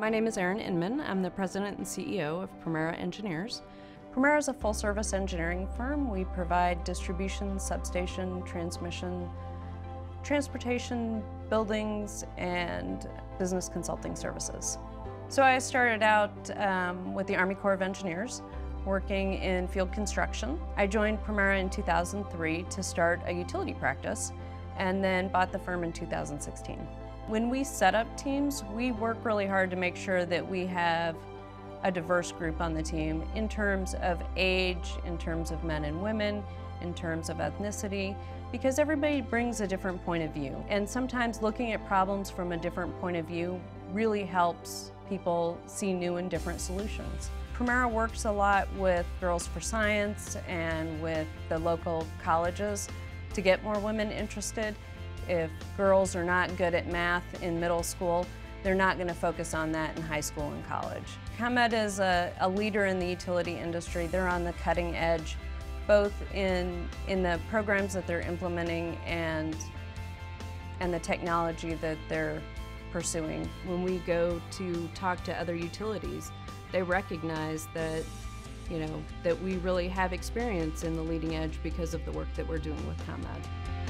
My name is Erin Inman. I'm the president and CEO of Primera Engineers. Primera is a full-service engineering firm. We provide distribution, substation, transmission, transportation, buildings, and business consulting services. So I started out with the Army Corps of Engineers, working in field construction. I joined Primera in 2003 to start a utility practice, and then bought the firm in 2016. When we set up teams, we work really hard to make sure that we have a diverse group on the team in terms of age, in terms of men and women, in terms of ethnicity, because everybody brings a different point of view. And sometimes looking at problems from a different point of view really helps people see new and different solutions. Primera works a lot with Girls for Science and with the local colleges to get more women interested. If girls are not good at math in middle school, they're not going to focus on that in high school and college. ComEd is a leader in the utility industry. They're on the cutting edge, both in the programs that they're implementing and the technology that they're pursuing. When we go to talk to other utilities, they recognize that, you know, that we really have experience in the leading edge because of the work that we're doing with ComEd.